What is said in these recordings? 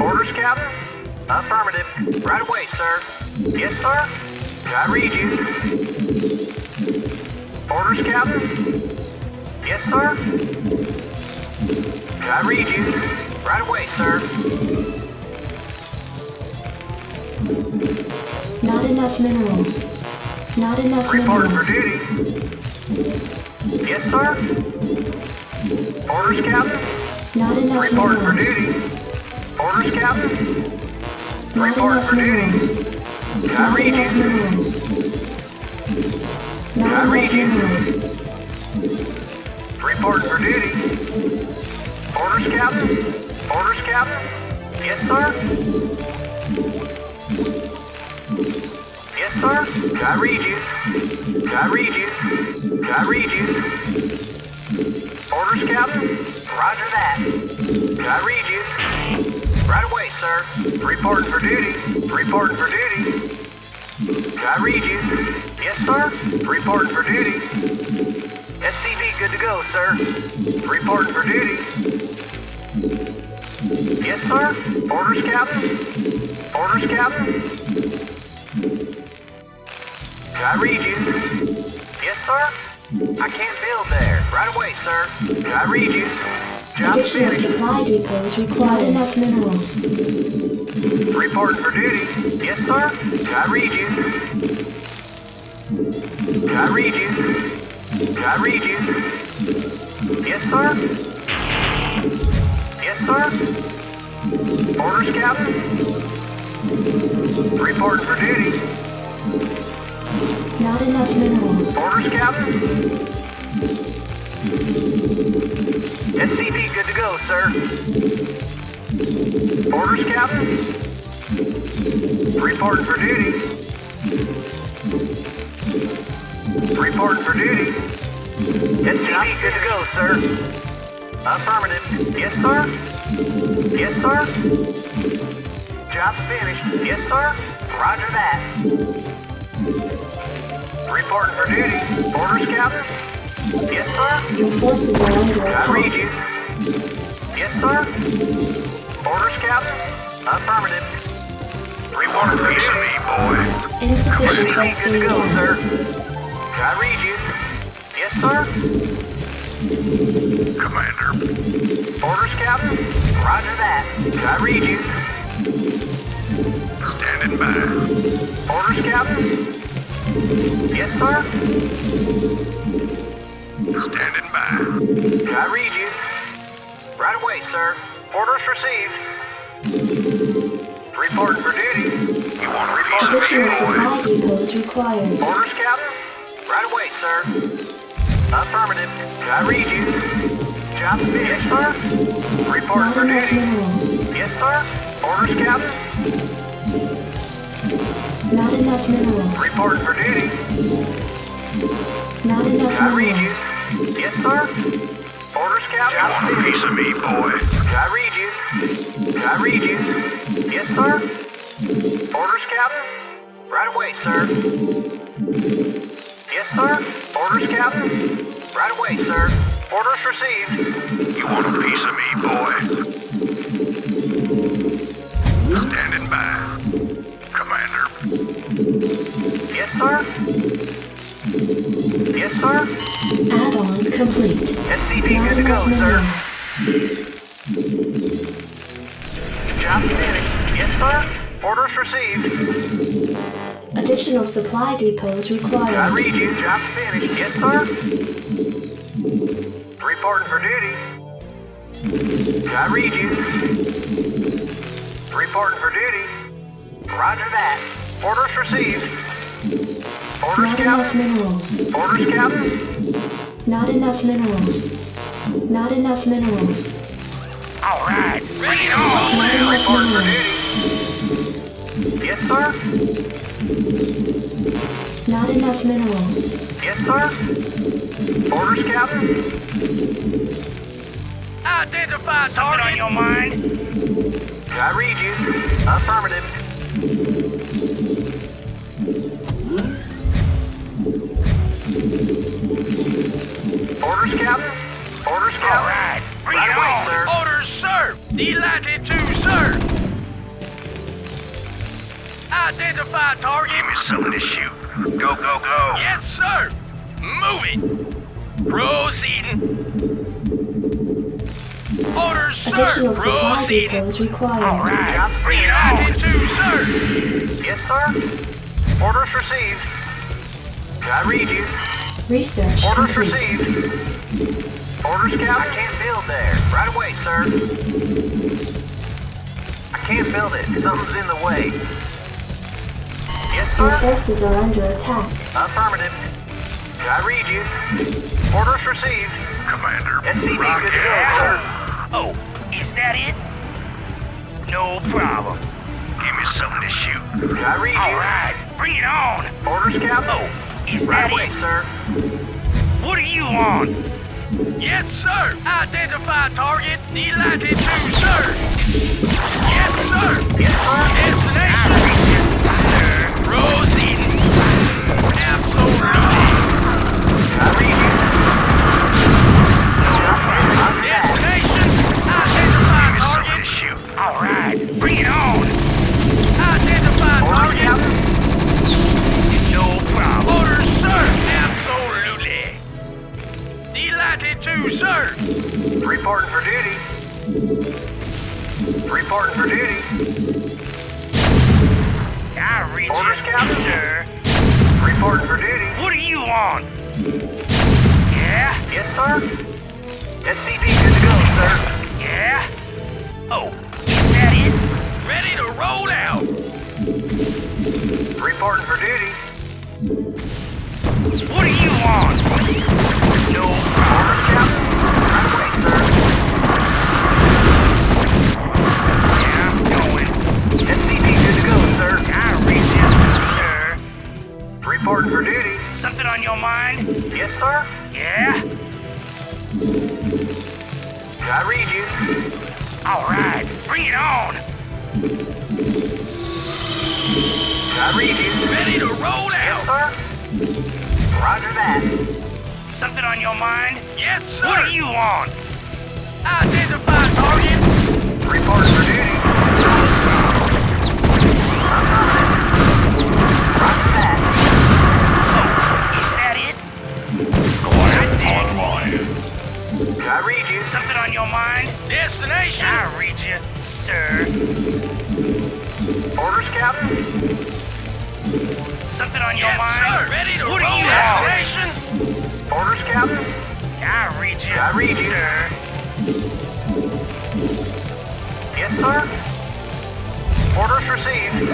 Orders, Captain? Affirmative. Right away, sir. Yes, sir? I read you. Orders, Captain? Yes, sir? I read you. Right away, sir. Not enough minerals. Not enough minerals. Report for duty. Yes, sir? Orders, Captain? Not enough minerals. Report for duty. Orders, Captain. Not report for minerals. Duty. Not read enough you. Minerals. Not I enough read minerals. Report for duty. Orders, Captain. Orders, Captain. Yes, sir. Yes, sir. I read you. I read you. I read you. Orders, Captain. Roger that. I read you. Right away, sir. Reporting for duty. Reporting for duty. I read you. Yes, sir. Reporting for duty. SCV good to go, sir. Reporting for duty. Yes, sir. Orders, Captain. Orders, Captain. I read you. Yes, sir. I can't build there. Right away, sir. I read you. Additional supply depots require enough minerals. Report for duty. Yes, sir. I read you. I read you. I read you. Yes, sir. Yes, sir. Orders, Captain. Report for duty. Not enough minerals. Orders, Captain. SCV good to go, sir. Orders, Captain. Reporting for duty. Reporting for duty. SCV good to go, sir. Affirmative. Yes, sir. Yes, sir. Job finished. Yes, sir. Roger that. Reporting for duty. Orders, Captain. Yes, sir. Your forces are under attack. I read you. Yes, sir. Orders, Captain. Affirmative. Report for duty, me, boy. Insufficient force to go, sir. I read you. Yes, sir. Commander. Orders, Captain. Roger that. I read you. Standing by. Orders, Captain. Yes, sir. Standing by. I read you. Right away, sir. Orders received. Reporting for duty. You want to report for duty? Additional supply depots required. Orders, Captain. Right away, sir. Affirmative. I read you. Job finished, sir. Reporting for duty. Minerals. Yes, sir. Orders, Captain. Not enough minerals. Reporting for duty. Not enough. I read you. Yes, sir. Orders, Captain. You want a piece of me, boy? I read you. I read you. Yes, sir. Orders, Captain. Right away, sir. Yes, sir. Orders, Captain. Right away, sir. Orders received. You want a piece of me, boy? Standing by. Commander. Yes, sir. Yes, sir. Add-on complete. SCV good to go, sir. Job finished. Yes, sir. Orders received. Additional supply depots required. I read you. Job finished. Yes, sir. Reporting for duty. I read you. Reporting for duty. Roger that. Orders received. Orders, not enough minerals. Orders, Captain. Not enough minerals. Not enough minerals. All right. Bring it on. Report for duty. Yes, sir. Not enough minerals. Yes, sir. Orders, Captain. Identify something on your mind. I read you. Affirmative. Orders, Captain. Orders, Captain. All right. Right away, sir. Orders, sir. Delighted to, sir. Identify target. Give me something to shoot. Go, go, go. Yes, sir. Move it. Proceeding. Orders, sir. Proceeding. All right. Read IT-2, sir. Yes, sir. Orders received. I read you. Research. Orders received. Orders, Scout. I can't build there. Right away, sir. I can't build it. Something's in the way. Yes, sir. Your forces are under attack. Affirmative. I read you. Orders received. Commander, SCP rocket. Good go, sir. Oh, is that it? No problem. Give me something to shoot. I read you. All right. Bring it on. Orders, Scout. Oh, is that it? Sir. What are you on? Yes, sir! Identify target, Elite 2, sir! Yes, sir! Yes, sir! Destination! Proceed! Absolutely! Destination! Identify target! Shoot. All right! Bring it on! Identify target! No problem! Orders, sir! Absolutely! Delighted to, sir. Reporting for duty. Reporting for duty. I read orders, Captain, sir. Reporting for duty. What are you on? Yeah? Yes, sir. SCP good to go, sir. Yeah? Oh, is that it? Ready to roll out. Reporting for duty. What are you on? No problem, Captain. Right away, sir. Yeah, I'm going. SCP good to go, sir. I reach it, sir. Reporting for duty. Something on your mind? Yes, sir. Yeah? I read you. All right. Bring it on. I read you. Ready to roll out. Yes, sir. Roger that. Something on your mind? Yes, sir. What are you on? Identify target. Report for duty. Roger that. Oh, is that it? Go on. I read you. Something on your mind? Destination. I read you, sir. Orders, Captain. Something on your mind? Yes, sir. Ready to roll out. Orders, Captain. I read you. I read you, sir. Yes, sir. Orders received.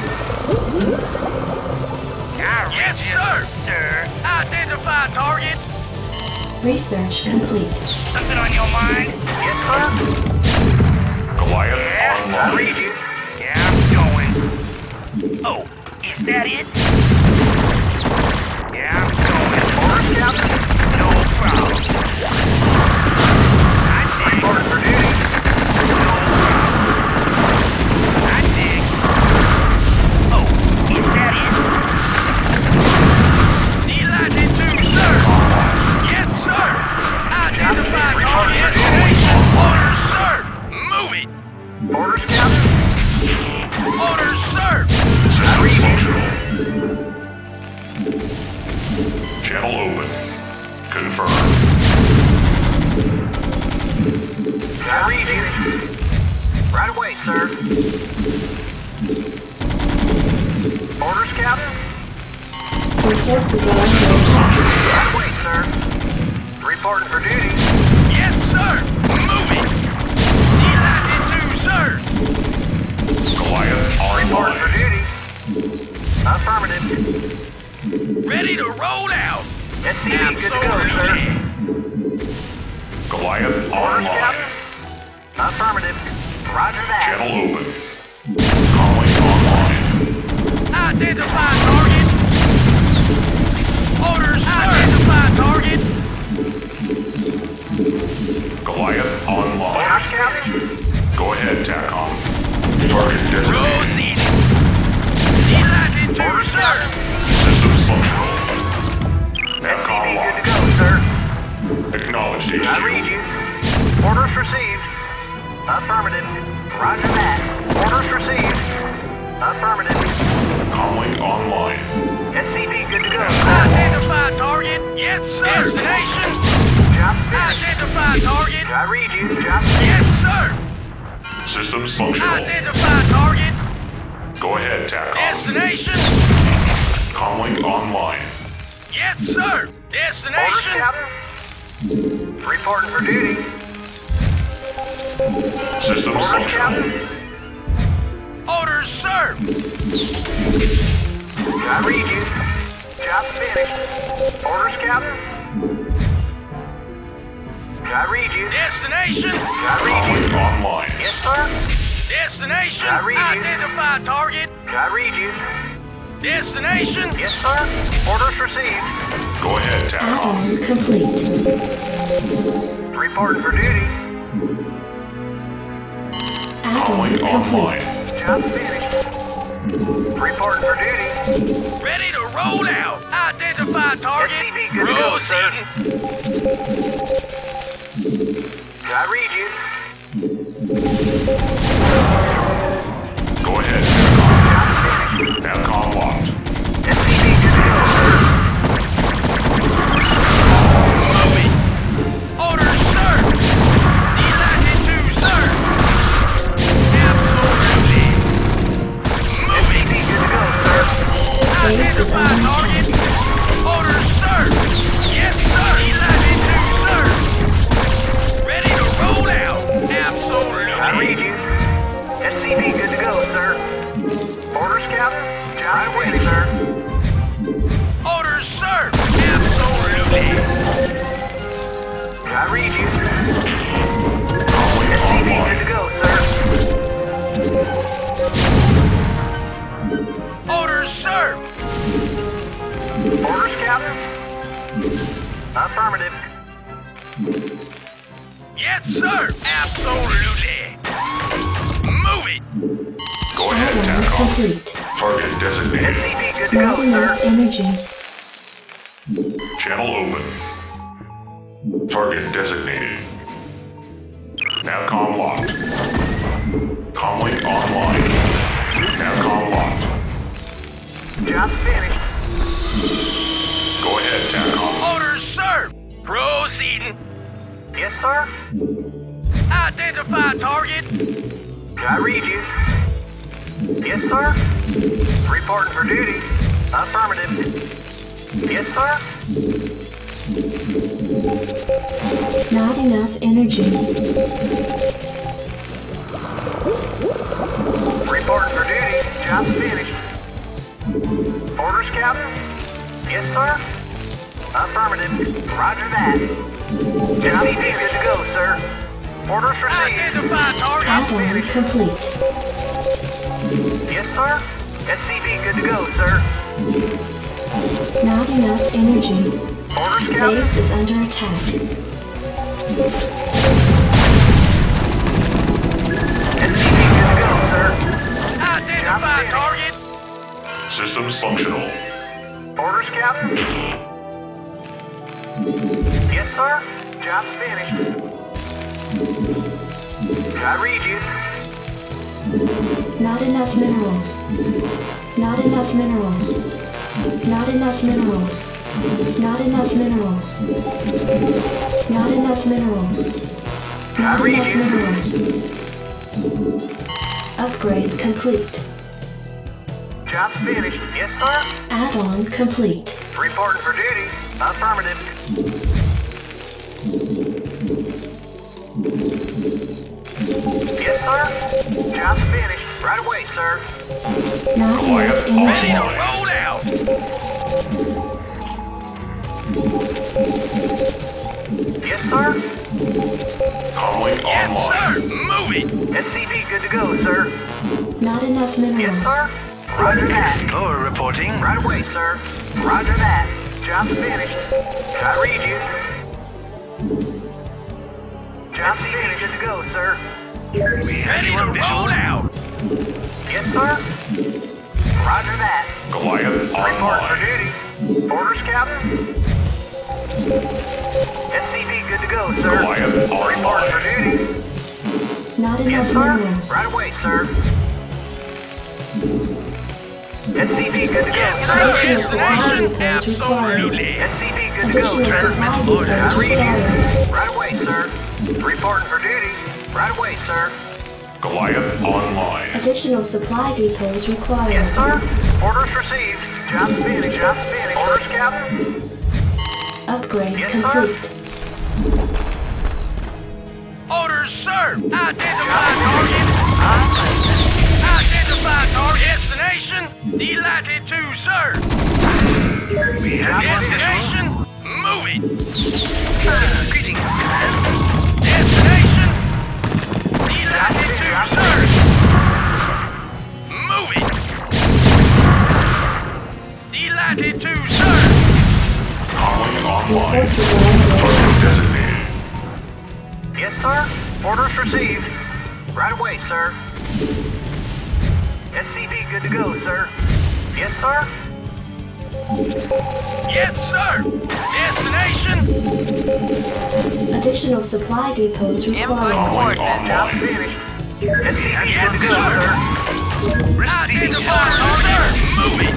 I read yes, you, sir. Identify target. Research complete. Something on your mind? Yes, sir. Goliath. Yeah. I read you. Yeah, I'm going. Oh, is that it? Yeah, I'm going. Orders, Captain. No problem. I dig. Orders for duty. No problem. I dig. Oh, is that it? Delighted to, sir. Yes, sir. Identify target. Orders, sir. Move it. Orders, Captain. Orders, sir. Sorry. Channel open. Confirmed. I read you. Right away, sir. Orders, Captain. Your forces are under attack. Right away, sir. Reporting for duty. Yes, sir. Move it. Delighted to, sir. Goliath, reporting for duty. Affirmative. Ready to roll out! SCP good to go, sir. Goliath online. Affirmative. Roger that. Channel open. Calling online. Identify target. Orders, identify target. Goliath online. Orders, Captain. Go ahead, TACOM. Target designated. Proceed. Delighted to, sir. SCP good to go, sir. Acknowledged HQ. I read you. Orders received. Affirmative. Roger that. Orders received. Affirmative. Comlink online. SCV, good to go. Identify target. Yes, sir. Destination. Job fixed. Identify target. I read you. Job fixed. Yes, sir. Systems functional. Identify target. Go ahead, TACCOM. Destination. Comlink online. Yes, sir. Destination. Orders, Captain. Reporting for duty. Systems functional. Captain. Orders, sir! I read you. Job finished. Orders, Captain. I read you. Destination. I read you. Online. Yes, sir. Destination. I read you. Identify target. I read you. Destination. Yes, sir. Orders received. Go ahead, TACCOM. Complete. Reporting for duty. Calling online. Job finished. Report for duty. Ready to roll out. Identify target. Proceeding. I read you. Go ahead. Now call locked. SCV good to go, sir. Orders, sir. Delighted to, sir. Identify target. Orders, sir. Yes, sir. Eli, 2, sir. Ready to roll out. Absolutely. I read you. SCV, good to go, sir. Orders, Captain. Job ready, sir. Orders, sir. Absolutely. I read you. SCV, good to go, sir. Orders, sir. Orders, Captain. Affirmative. Yes, sir. Absolutely. Move it. Go ahead, TACCOM. Target designated. SCV, good to go, sir. Energy. Channel open. Target designated. NavCom locked. Comlink online. NavCom locked. Job finished. Go ahead, TACCOM. Orders, sir. Proceeding. Yes, sir. Identify target. I read you. Yes, sir. Reporting for duty. Affirmative. Yes, sir. Not enough energy. Reporting for duty. Job finished. Orders, Captain. Yes, sir. Affirmative. Roger that. SCV good to go, sir. Orders received. Identify target. Outline complete. Yes, sir. SCV good to go, sir. Not enough energy. Orders, Captain. Base is under attack. SCV good to go, sir. Identify target. Systems functional. Orders, Captain. Yes, sir. Job's finished. I read you. Not enough minerals. Not enough minerals. Not enough minerals. Not enough minerals. Not enough minerals. Not enough minerals. Upgrade complete. Job finished. Yes, sir. Add-on complete. Reporting for duty. Affirmative. Yes, sir. Job finished. Right away, sir. Not enough energy. Ready to roll out. Yes, sir. Calling online. Yes, sir. Move it. SCV, good to go, sir. Not enough minerals. Yes, sir. Roger that. Explorer reporting. Right away, sir. Roger that. Job finished. I read you. Job finished. Good to go, sir. We ready to roll out. Yes, sir. Roger that. Goliath online. Report for duty. Orders, Captain. SCV good to go, sir. Goliath online. Report for duty. Not enough minerals. Yes, sir. Right away, sir. SCV good to go. Additional supply deploys required. Additional supply deploys required. Right away, sir. Reporting for duty. Right away, sir. Goliath online. Additional supply depots required. Yes, sir. Orders received. Job finished. Job finished. Orders, Captain. Upgrade yes, complete. Sir. Orders, sir. Identify target. Identify target. Destination. Delighted to, sir. We have destination. Move it. Greetings, Captain. Destination. Delighted to, sir. Move it. Delighted to, sir. Calling online. Target designated. Yes, sir. Orders received. Right away, sir. SCV good to go, sir. Yes, sir. Yes, sir. Destination. Additional supply depots required. Input coordinates. Job finished. SCV good to go, sir. Receive the fire order. Move it.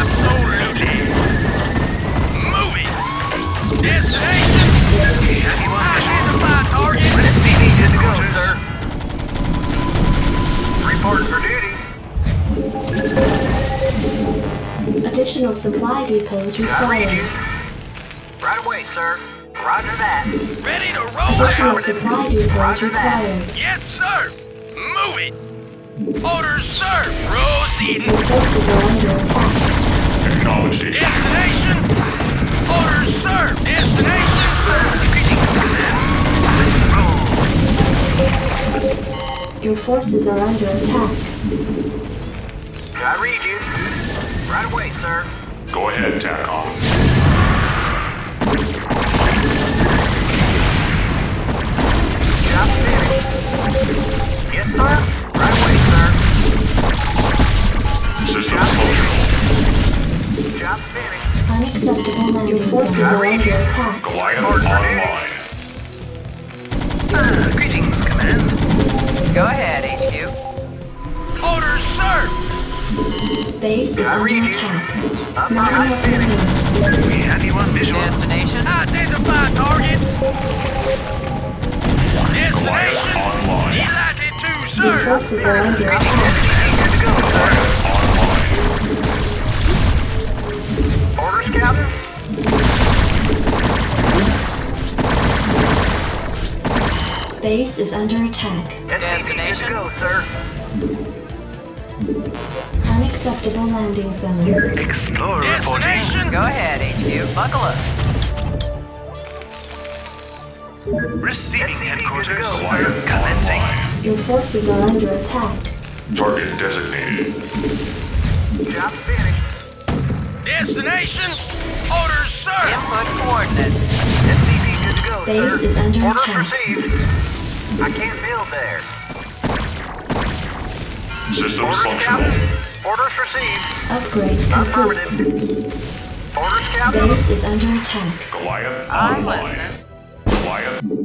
Absolutely. Move it. Destination. Identify target. SCV good to go, sir. Report for duty. Additional supply depots required. Right away, sir. Roger that. Ready to roll. Additional supply depots required. Yes, sir. Move it. Orders, sir. Proceeding. Your forces are under attack. Acknowledged. Destination. Orders, sir. Destination, sir. Greetings. Your forces are under attack. I read you. Right away, sir. Go ahead, TAC on. Job finished. Yes, sir. Right away, sir. System functional. Job finished. Unacceptable. Your forces are under attack. Goliath online. Greetings, Command. Go ahead, HQ. Orders, sir. Base is under attack. Not enough enemies. Anyone visual? Destination? Identify target! Destination! Delighted to, sir! Your forces are under attack. Orders, Captain? Base is under attack. Destination? Go, sir. Unacceptable landing zone. Explore destination. Go ahead, HQ. Buckle up. Receiving headquarters. Wire commencing. Your forces are under attack. Target designated. Job finished. Destination. Orders, sir. Input coordinates. SCV good to go. Base is under attack. Orders received. I can't build there. Systems functional. Orders received. Upgrade complete. Orders, Captain. Base is under attack. Goliath online. Goliath.